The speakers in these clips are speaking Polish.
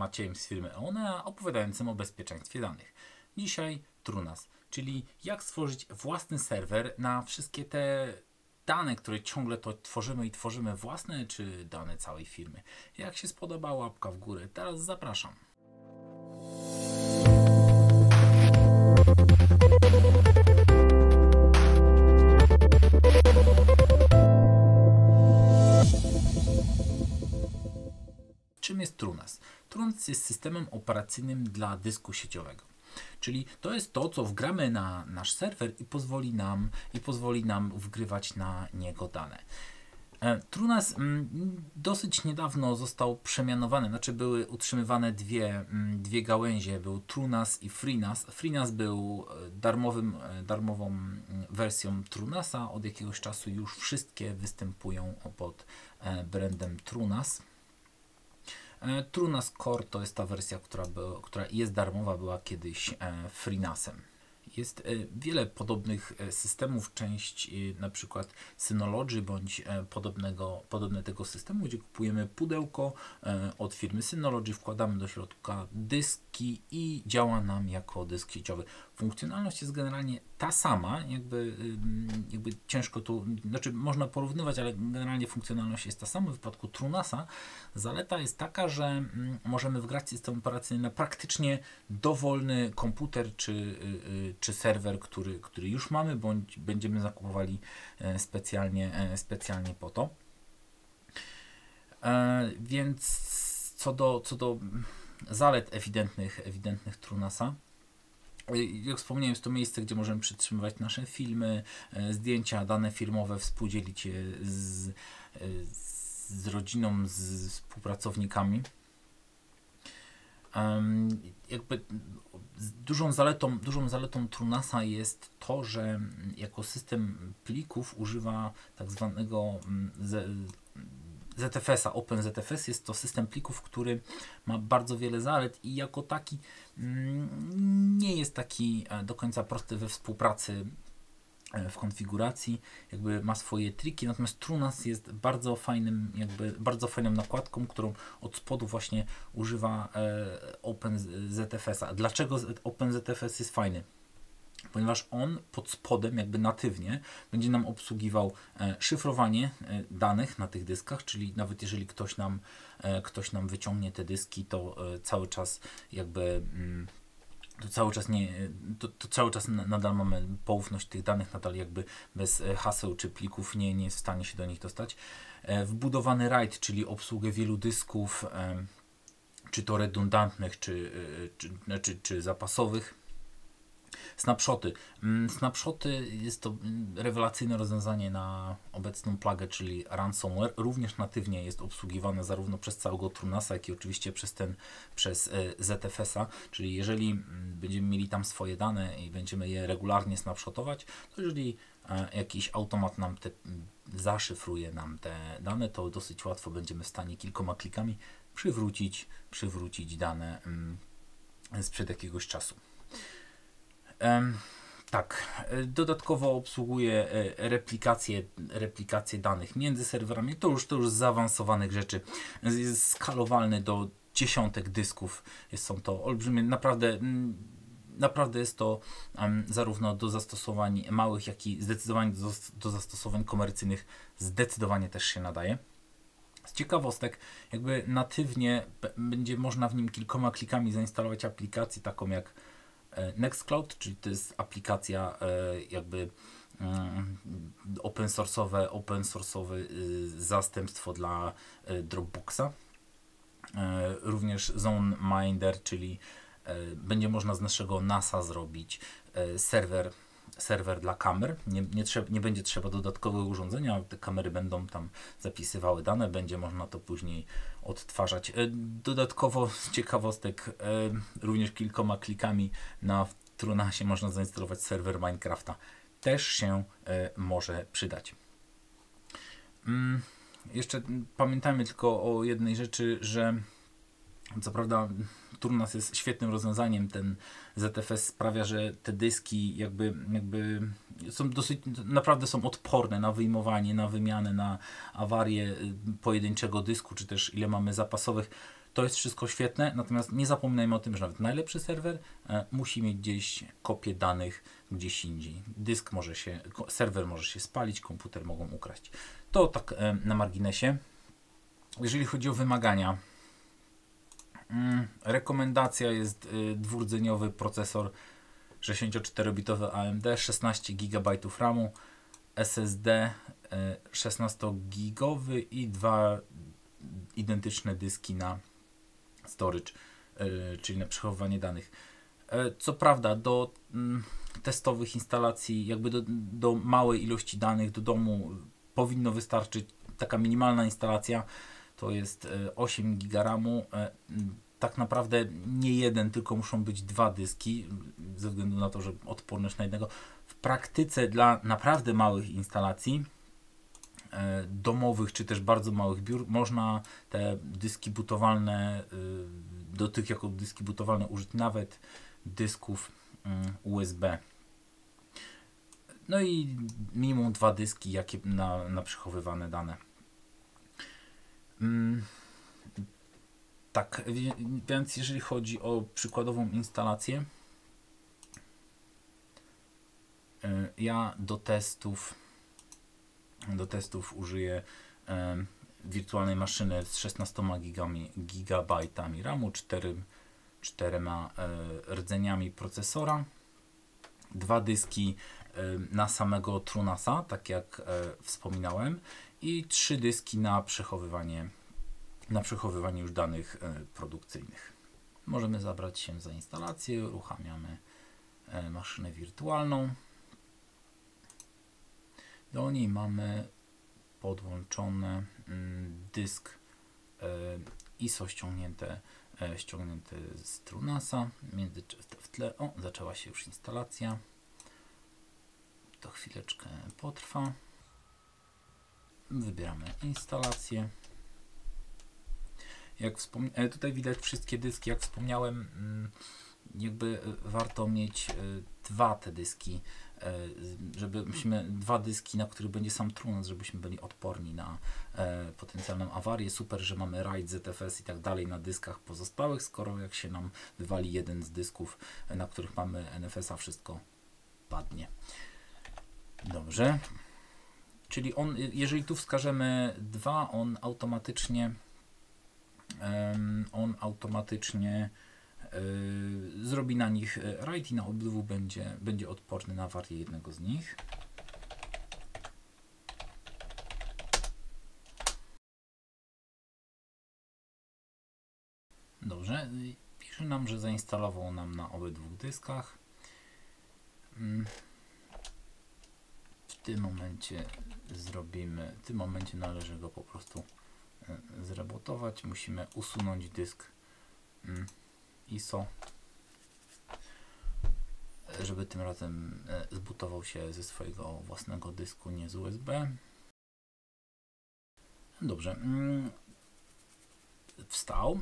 Maciejem z firmy Eonea, opowiadającym o bezpieczeństwie danych. Dzisiaj TrueNAS, czyli jak stworzyć własny serwer na wszystkie te dane, które ciągle to tworzymy własne, czy dane całej firmy. Jak się spodoba, łapka w górę. Teraz zapraszam. Czym jest TrueNAS? TrueNAS jest systemem operacyjnym dla dysku sieciowego. Czyli to jest to, co wgramy na nasz serwer i pozwoli nam wgrywać na niego dane. TrueNAS dosyć niedawno został przemianowany, znaczy były utrzymywane dwie gałęzie, był TrueNAS i FreeNAS. FreeNAS był darmową wersją TrueNASa, od jakiegoś czasu już wszystkie występują pod brandem TrueNAS. TrueNAS Core to jest ta wersja, która jest darmowa, była kiedyś FreeNASem. Jest wiele podobnych systemów, część na przykład Synology bądź podobne tego systemu, gdzie kupujemy pudełko od firmy Synology, wkładamy do środka dyski i działa nam jako dysk sieciowy. Funkcjonalność jest generalnie ta sama, jakby ciężko tu, znaczy można porównywać, ale generalnie funkcjonalność jest ta sama. W przypadku TrueNASa zaleta jest taka, że możemy wgrać system operacyjny na praktycznie dowolny komputer czy serwer, który już mamy, bądź będziemy zakupowali specjalnie po to. Więc co do zalet ewidentnych TrueNASa, jak wspomniałem, jest to miejsce, gdzie możemy przytrzymywać nasze filmy, zdjęcia, dane firmowe, współdzielić je z rodziną, z współpracownikami. Jakby dużą zaletą TrueNASa jest to, że jako system plików używa tak zwanego ZFS-a. OpenZFS jest to system plików, który ma bardzo wiele zalet i jako taki nie jest taki do końca prosty we współpracy, w konfiguracji, jakby ma swoje triki, natomiast TrueNAS jest bardzo fajną nakładką, którą od spodu właśnie używa OpenZFS-a. Dlaczego OpenZFS jest fajny? Ponieważ on pod spodem, jakby natywnie, będzie nam obsługiwał szyfrowanie danych na tych dyskach, czyli nawet jeżeli ktoś nam wyciągnie te dyski, to cały czas jakby... To cały czas nadal mamy poufność tych danych, nadal jakby bez haseł czy plików nie jest w stanie się do nich dostać. Wbudowany RAID, czyli obsługę wielu dysków, czy to redundantnych, czy zapasowych. Snapshoty. Snapshoty jest to rewelacyjne rozwiązanie na obecną plagę, czyli ransomware. Również natywnie jest obsługiwane zarówno przez całego TrueNASa, jak i oczywiście przez ZFS-a. Czyli jeżeli będziemy mieli tam swoje dane i będziemy je regularnie snapshotować, to jeżeli jakiś automat nam zaszyfruje nam te dane, to dosyć łatwo będziemy w stanie kilkoma klikami przywrócić dane sprzed jakiegoś czasu. Tak, dodatkowo obsługuje replikację danych między serwerami. To już z zaawansowanych rzeczy. Jest skalowalny do dziesiątek dysków. Są to olbrzymie, naprawdę jest to zarówno do zastosowań małych, jak i zdecydowanie do zastosowań komercyjnych zdecydowanie też się nadaje. Z ciekawostek, jakby natywnie będzie można w nim kilkoma klikami zainstalować aplikację taką jak Nextcloud, czyli to jest aplikacja jakby open source'owe zastępstwo dla Dropboxa. Również ZoneMinder, czyli będzie można z naszego NASa zrobić serwer dla kamer. Nie będzie trzeba dodatkowego urządzenia, te kamery będą tam zapisywały dane, będzie można to później odtwarzać. Dodatkowo z ciekawostek, również kilkoma klikami na TrueNASie można zainstalować serwer Minecrafta. Też się może przydać. Jeszcze pamiętajmy tylko o jednej rzeczy, że co prawda TrueNAS jest świetnym rozwiązaniem, ten ZFS sprawia, że te dyski jakby są naprawdę odporne na wyjmowanie, na wymianę, na awarię pojedynczego dysku, czy też ile mamy zapasowych. To jest wszystko świetne, natomiast nie zapominajmy o tym, że nawet najlepszy serwer musi mieć gdzieś kopię danych gdzieś indziej. Dysk może się, serwer może się spalić, komputer mogą ukraść. To tak na marginesie. Jeżeli chodzi o wymagania, rekomendacja jest dwurdzeniowy procesor 64-bitowy AMD, 16 GB RAMu, SSD 16-gigowy i dwa identyczne dyski na storage, czyli na przechowywanie danych. Co prawda do testowych instalacji, jakby do małej ilości danych do domu powinno wystarczyć taka minimalna instalacja, to jest 8 GB RAMu. Tak naprawdę nie jeden, tylko muszą być dwa dyski, ze względu na to, że odporność na jednego. W praktyce dla naprawdę małych instalacji domowych, czy też bardzo małych biur, można te dyski butowalne, do tych jako dyski butowalne użyć nawet dysków USB. No i minimum dwa dyski, jakie na przechowywane dane. Tak, więc jeżeli chodzi o przykładową instalację, ja do testów użyję wirtualnej maszyny z 16 GB RAMu, 4 rdzeniami procesora, dwa dyski na samego TrueNASa, tak jak wspominałem, i trzy dyski na przechowywanie już danych produkcyjnych. Możemy zabrać się za instalację, uruchamiamy maszynę wirtualną. Do niej mamy podłączony dysk ISO ściągnięty z TrueNASa. W tle zaczęła się już instalacja. To chwileczkę potrwa. Wybieramy instalację. Jak tutaj widać wszystkie dyski, jak wspomniałem, jakby warto mieć dwa te dyski, żebyśmy dwa dyski, na których będzie sam TrueNAS, żebyśmy byli odporni na potencjalną awarię. Super, że mamy RAID, ZFS i tak dalej na dyskach pozostałych, skoro jak się nam wywali jeden z dysków, na których mamy NFS-a, wszystko padnie. Dobrze. Czyli on, jeżeli tu wskażemy 2, on automatycznie zrobi na nich RAID i na obydwu będzie odporny na awarię jednego z nich. Dobrze, pisze nam, że zainstalował nam na obydwu dyskach. W tym momencie należy go po prostu zrebootować. Musimy usunąć dysk ISO, żeby tym razem zbutował się ze swojego własnego dysku, nie z USB. Dobrze, wstał.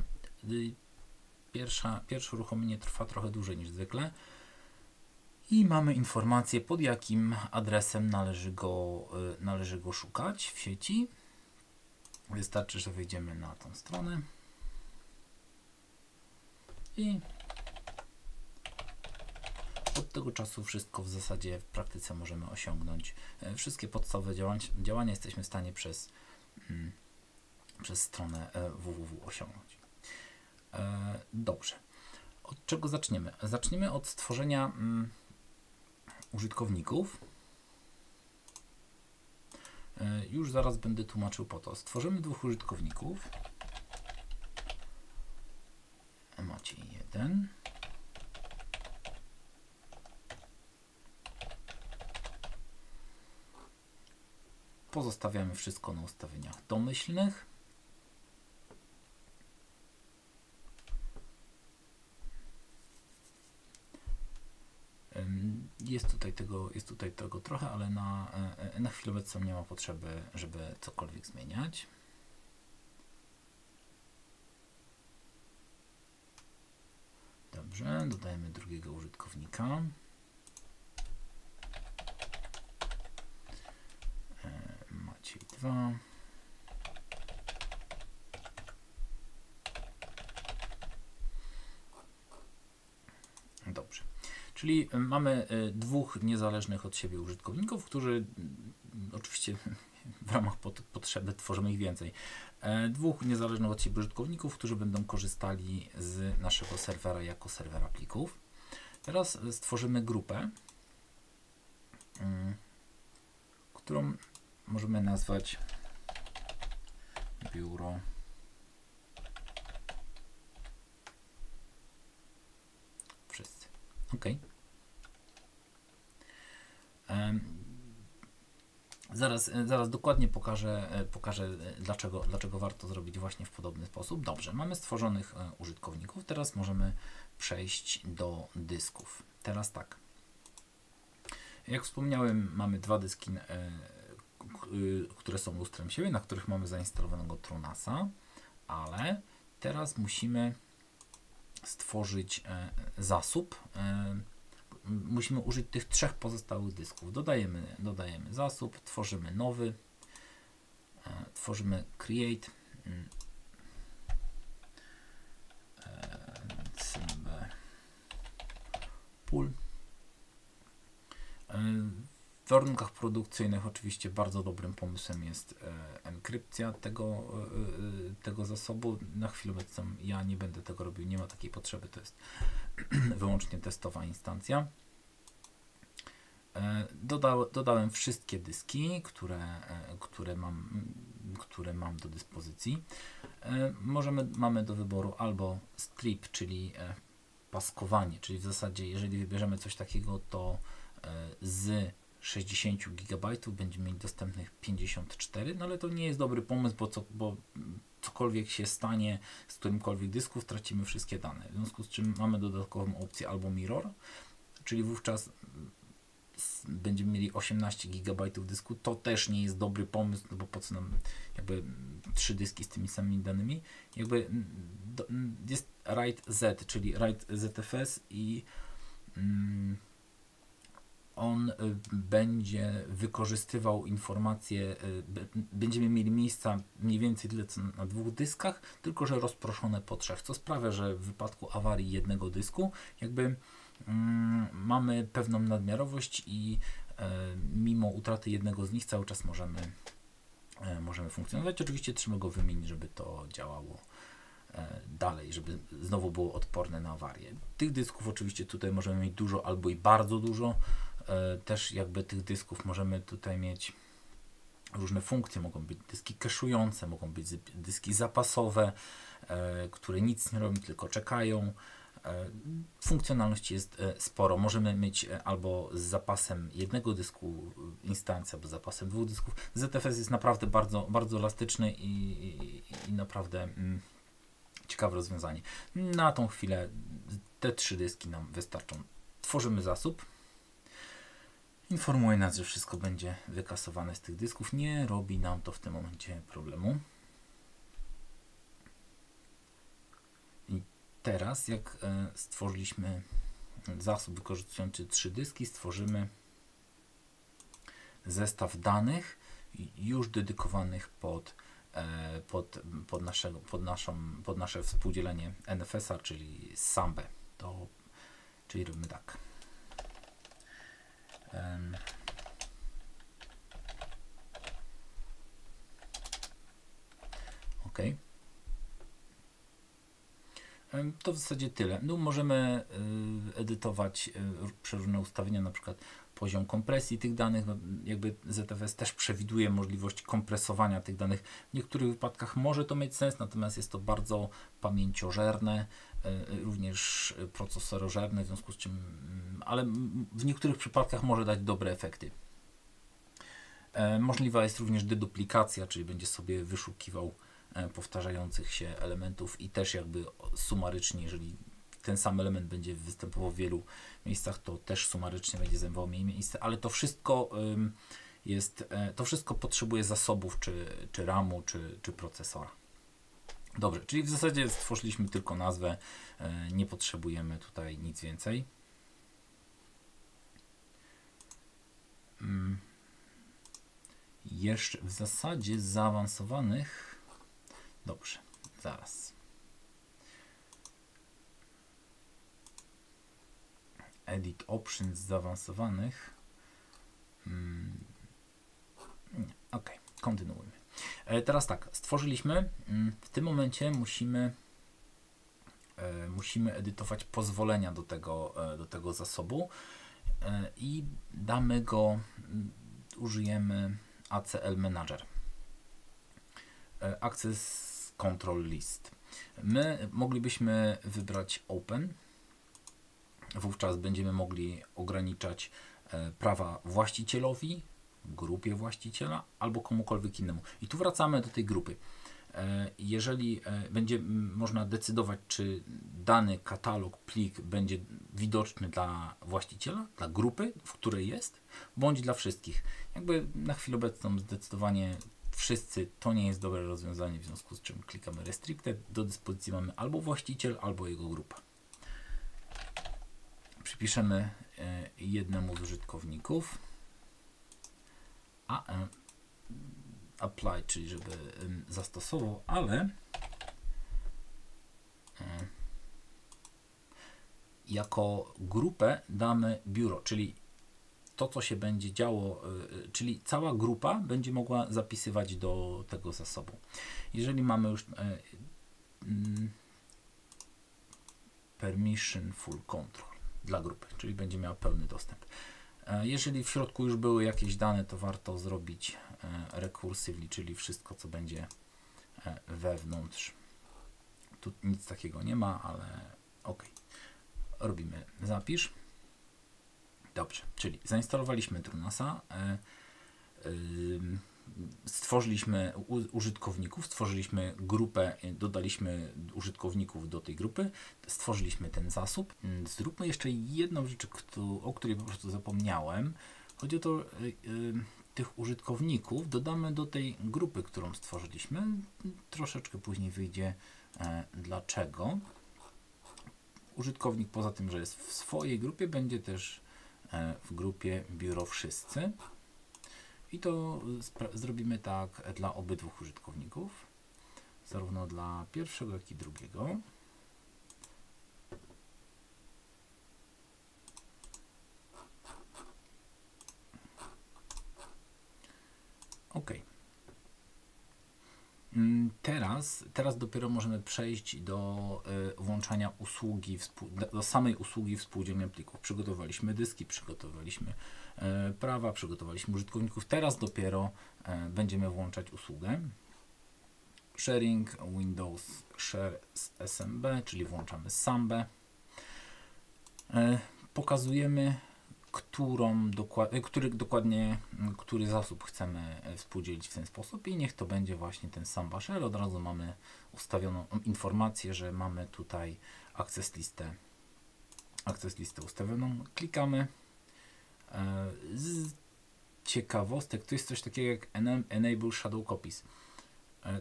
Pierwsze uruchomienie trwa trochę dłużej niż zwykle i mamy informację, pod jakim adresem należy go szukać w sieci. Wystarczy, że wejdziemy na tą stronę i od tego czasu wszystko w zasadzie w praktyce możemy osiągnąć. Wszystkie podstawowe działania jesteśmy w stanie przez stronę www osiągnąć. Dobrze. Od czego zaczniemy? Zaczniemy od stworzenia użytkowników. Już zaraz będę tłumaczył po to. Stworzymy dwóch użytkowników. Maciej 1. Pozostawiamy wszystko na ustawieniach domyślnych. Jest tutaj tego trochę, ale na chwilę obecną nie ma potrzeby, żeby cokolwiek zmieniać. Dobrze, dodajemy drugiego użytkownika. Maciej 2. Czyli mamy dwóch niezależnych od siebie użytkowników, którzy oczywiście w ramach potrzeby tworzymy ich więcej. Dwóch niezależnych od siebie użytkowników, którzy będą korzystali z naszego serwera jako serwera plików. Teraz stworzymy grupę, którą możemy nazwać biuro wszyscy. OK. Zaraz dokładnie pokażę dlaczego warto zrobić właśnie w podobny sposób. Dobrze, mamy stworzonych użytkowników. Teraz możemy przejść do dysków. Teraz tak. Jak wspomniałem, mamy dwa dyski, które są lustrem siebie, na których mamy zainstalowanego TrueNASa, ale teraz musimy stworzyć zasób. Musimy użyć tych trzech pozostałych dysków. Dodajemy zasób, tworzymy nowy, tworzymy create, pool. W warunkach produkcyjnych oczywiście bardzo dobrym pomysłem jest enkrypcja tego zasobu. Na chwilę obecną ja nie będę tego robił, nie ma takiej potrzeby, to jest wyłącznie testowa instancja. Dodałem wszystkie dyski, które mam do dyspozycji. Mamy do wyboru albo strip, czyli paskowanie, czyli w zasadzie jeżeli wybierzemy coś takiego, to z 60 GB będziemy mieć dostępnych 54, no ale to nie jest dobry pomysł, bo cokolwiek się stanie z którymkolwiek dysków, tracimy wszystkie dane. W związku z czym mamy dodatkową opcję albo mirror, czyli wówczas będziemy mieli 18 GB dysku. To też nie jest dobry pomysł, bo po co nam jakby 3 dyski z tymi samymi danymi. Jakby jest RAID Z, czyli RAID ZFS i on będzie wykorzystywał informacje, będziemy mieli miejsca mniej więcej tyle co na dwóch dyskach, tylko że rozproszone po trzech, co sprawia, że w wypadku awarii jednego dysku jakby mamy pewną nadmiarowość i mimo utraty jednego z nich cały czas możemy funkcjonować. Oczywiście trzeba go wymienić, żeby to działało dalej, żeby znowu było odporne na awarie. Tych dysków oczywiście tutaj możemy mieć dużo albo i bardzo dużo. Też jakby tych dysków możemy tutaj mieć różne funkcje, mogą być dyski keszujące, mogą być dyski zapasowe, które nic nie robią, tylko czekają. Funkcjonalności jest sporo. Możemy mieć albo z zapasem jednego dysku instancję, albo z zapasem dwóch dysków. ZFS jest naprawdę bardzo, bardzo elastyczny i naprawdę ciekawe rozwiązanie. Na tą chwilę te trzy dyski nam wystarczą. Tworzymy zasób. Informuje nas, że wszystko będzie wykasowane z tych dysków. Nie robi nam to w tym momencie problemu. I teraz, jak stworzyliśmy zasób wykorzystujący trzy dyski, stworzymy zestaw danych już dedykowanych pod nasze współdzielenie NFS-a, czyli SAMBę. Czyli robimy tak. OK. To w zasadzie tyle. No, możemy edytować przeróżne ustawienia, na przykład poziom kompresji tych danych. No, jakby ZFS też przewiduje możliwość kompresowania tych danych. W niektórych wypadkach może to mieć sens, natomiast jest to bardzo pamięciożerne, również procesorożerne, w związku z czym, ale w niektórych przypadkach może dać dobre efekty. Możliwa jest również deduplikacja, czyli będzie sobie wyszukiwał powtarzających się elementów i też jakby sumarycznie, jeżeli ten sam element będzie występował w wielu miejscach, to też sumarycznie będzie zajmował mniej miejsce, ale to wszystko potrzebuje zasobów, czy RAMu, czy procesora. Dobrze, czyli w zasadzie stworzyliśmy tylko nazwę, nie potrzebujemy tutaj nic więcej. Jeszcze w zasadzie zaawansowanych. Dobrze, zaraz. Edit Options zaawansowanych. Ok, kontynuujmy. Teraz tak, stworzyliśmy. W tym momencie musimy edytować pozwolenia do tego zasobu i damy go, użyjemy ACL Manager. Access Control List. My moglibyśmy wybrać Open. Wówczas będziemy mogli ograniczać prawa właścicielowi, grupie właściciela albo komukolwiek innemu. I tu wracamy do tej grupy. Jeżeli będzie można decydować, czy dany katalog, plik będzie widoczny dla właściciela, dla grupy, w której jest, bądź dla wszystkich. Jakby na chwilę obecną zdecydowanie wszyscy to nie jest dobre rozwiązanie, w związku z czym klikamy Restricted. Do dyspozycji mamy albo właściciel, albo jego grupa. Przypiszemy jednemu z użytkowników, a apply, czyli żeby zastosował, ale jako grupę damy biuro, czyli to, co się będzie działo, czyli cała grupa będzie mogła zapisywać do tego zasobu. Jeżeli mamy już permission full control dla grupy, czyli będzie miała pełny dostęp. Jeżeli w środku już były jakieś dane, to warto zrobić recursively, czyli wszystko, co będzie wewnątrz. Tu nic takiego nie ma, ale ok. Robimy zapisz. Dobrze, czyli zainstalowaliśmy TrueNASa, stworzyliśmy użytkowników, stworzyliśmy grupę, dodaliśmy użytkowników do tej grupy, stworzyliśmy ten zasób. Zróbmy jeszcze jedną rzecz, o której po prostu zapomniałem. Chodzi o to, tych użytkowników dodamy do tej grupy, którą stworzyliśmy. Troszeczkę później wyjdzie dlaczego. Użytkownik, poza tym, że jest w swojej grupie, będzie też w grupie Biuro Wszyscy. I to zrobimy tak dla obydwu użytkowników, zarówno dla pierwszego, jak i drugiego. Ok. Teraz dopiero możemy przejść do włączania usługi, do samej usługi współdzielenia plików. Przygotowaliśmy dyski, przygotowaliśmy prawa, przygotowaliśmy użytkowników. Teraz dopiero będziemy włączać usługę. Sharing, Windows Share z SMB, czyli włączamy SAMBę. Pokazujemy, który zasób chcemy współdzielić w ten sposób i niech to będzie właśnie ten Samba Shell. Od razu mamy ustawioną informację, że mamy tutaj access listę ustawioną. Klikamy. Z ciekawostek to jest coś takiego jak Enable Shadow Copies.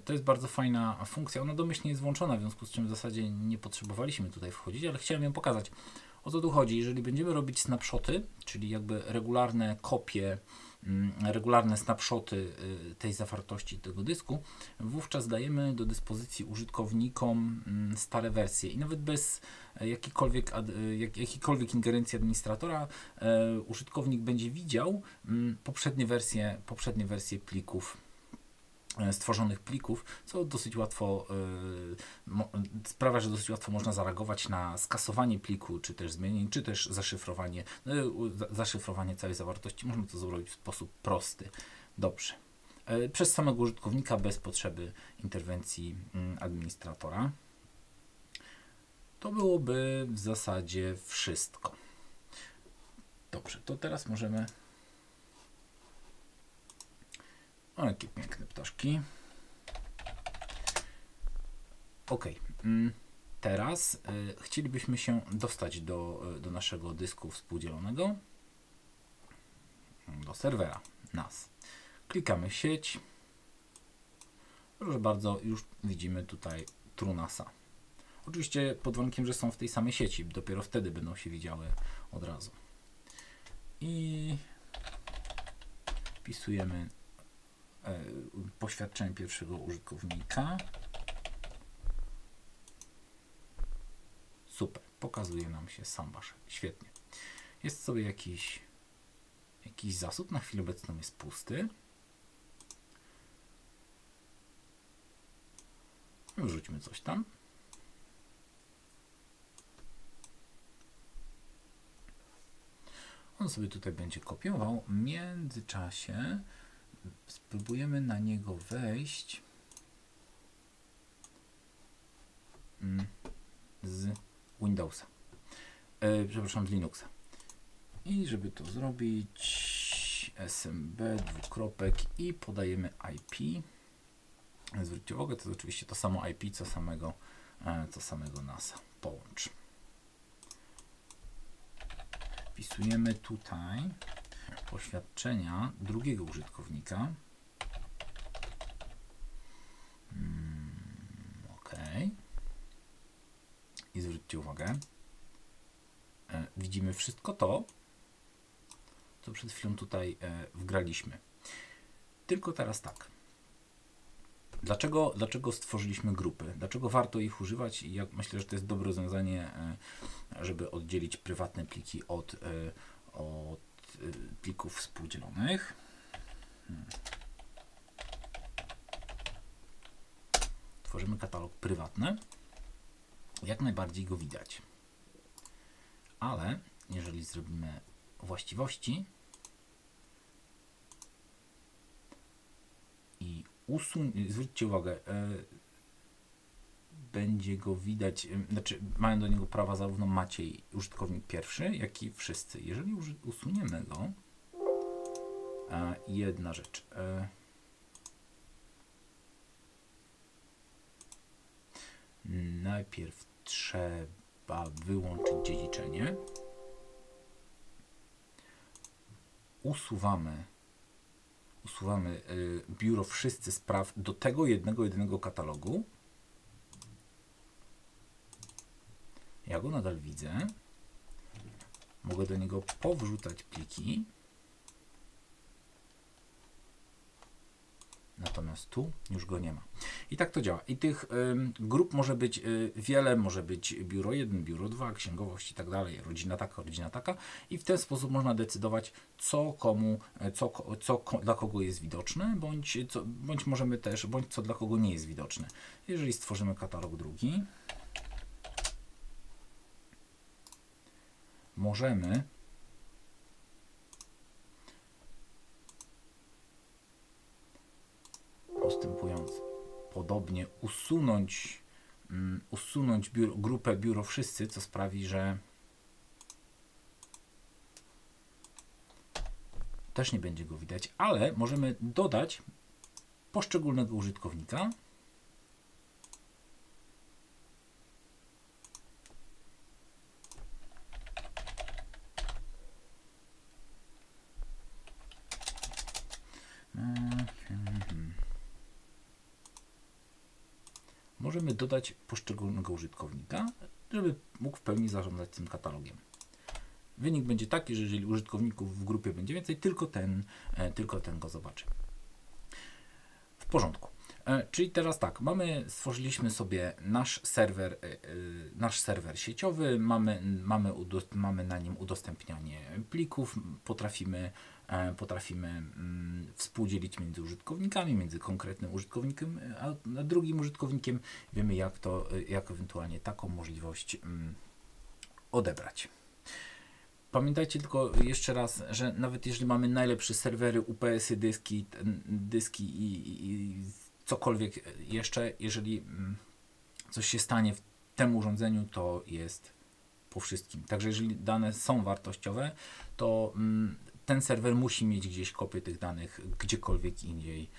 To jest bardzo fajna funkcja. Ona domyślnie jest włączona, w związku z czym w zasadzie nie potrzebowaliśmy tutaj wchodzić, ale chciałem ją pokazać. O co tu chodzi? Jeżeli będziemy robić snapshoty, czyli jakby regularne kopie, regularne snapshoty tej zawartości tego dysku, wówczas dajemy do dyspozycji użytkownikom stare wersje i nawet bez jakiejkolwiek ingerencji administratora użytkownik będzie widział poprzednie wersje plików, stworzonych plików, co dosyć łatwo sprawia, że dosyć łatwo można zareagować na skasowanie pliku, czy też zmienień, czy też zaszyfrowanie, zaszyfrowanie całej zawartości. Można to zrobić w sposób prosty. Dobrze. Przez samego użytkownika, bez potrzeby interwencji administratora. To byłoby w zasadzie wszystko. Dobrze, to teraz możemy... O, jakie piękne ptaszki. Ok, teraz chcielibyśmy się dostać do naszego dysku współdzielonego, do serwera NAS. Klikamy sieć. Proszę bardzo, już widzimy tutaj TrueNASa. Oczywiście pod warunkiem, że są w tej samej sieci, dopiero wtedy będą się widziały od razu. I wpisujemy poświadczenie pierwszego użytkownika. Super, pokazuje nam się SambaShell. Świetnie. Jest sobie jakiś zasób, na chwilę obecną jest pusty. Wrzućmy coś tam. On sobie tutaj będzie kopiował. W międzyczasie spróbujemy na niego wejść z Windowsa. Przepraszam, z Linuxa. I żeby to zrobić, SMB dwukropek i podajemy IP. Zwróćcie uwagę, to jest oczywiście to samo IP, co samego NASa. Połącz. Wpisujemy tutaj oświadczenia drugiego użytkownika. OK. I zwróćcie uwagę, widzimy wszystko to, co przed chwilą tutaj wgraliśmy. Tylko teraz tak. Dlaczego stworzyliśmy grupy? Dlaczego warto ich używać? I ja myślę, że to jest dobre rozwiązanie, żeby oddzielić prywatne pliki od plików współdzielonych. Tworzymy katalog prywatny. Jak najbardziej go widać. Ale jeżeli zrobimy właściwości i zwróćcie uwagę, będzie go widać, znaczy mają do niego prawa zarówno Maciej, użytkownik pierwszy, jak i wszyscy. Jeżeli usuniemy go, jedna rzecz. Najpierw trzeba wyłączyć dziedziczenie. Usuwamy biuro wszyscy spraw do tego jedynego katalogu. Ja go nadal widzę. Mogę do niego powrzucać pliki. Natomiast tu już go nie ma. I tak to działa. I tych grup może być wiele, może być biuro 1, biuro 2, księgowość i tak dalej, rodzina taka i w ten sposób można decydować, co komu, co dla kogo jest widoczne, bądź co dla kogo nie jest widoczne. Jeżeli stworzymy katalog drugi, możemy postępując podobnie usunąć grupę biuro wszyscy, co sprawi, że też nie będzie go widać, ale możemy dodać poszczególnego użytkownika. Możemy dodać poszczególnego użytkownika, żeby mógł w pełni zarządzać tym katalogiem. Wynik będzie taki, że jeżeli użytkowników w grupie będzie więcej, tylko ten go zobaczy. W porządku. Czyli teraz tak, stworzyliśmy sobie nasz serwer sieciowy, mamy na nim udostępnianie plików, potrafimy współdzielić między użytkownikami, między konkretnym użytkownikiem a drugim użytkownikiem. Wiemy, jak ewentualnie taką możliwość odebrać. Pamiętajcie tylko jeszcze raz, że nawet jeżeli mamy najlepsze serwery, UPS-y, dyski i cokolwiek jeszcze, jeżeli coś się stanie w tym urządzeniu, to jest po wszystkim. Także jeżeli dane są wartościowe, to ten serwer musi mieć gdzieś kopię tych danych gdziekolwiek indziej,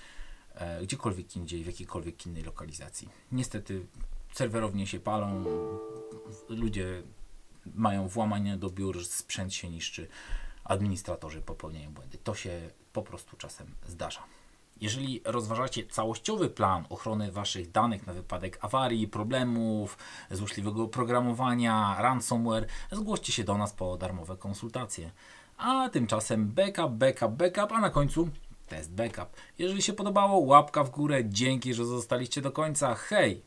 w jakiejkolwiek innej lokalizacji. Niestety serwerownie się palą, ludzie mają włamanie do biur, sprzęt się niszczy, administratorzy popełniają błędy. To się po prostu czasem zdarza. Jeżeli rozważacie całościowy plan ochrony Waszych danych na wypadek awarii, problemów, złośliwego oprogramowania, ransomware, zgłoście się do nas po darmowe konsultacje. A tymczasem backup, a na końcu test backup. Jeżeli się podobało, łapka w górę. Dzięki, że zostaliście do końca. Hej!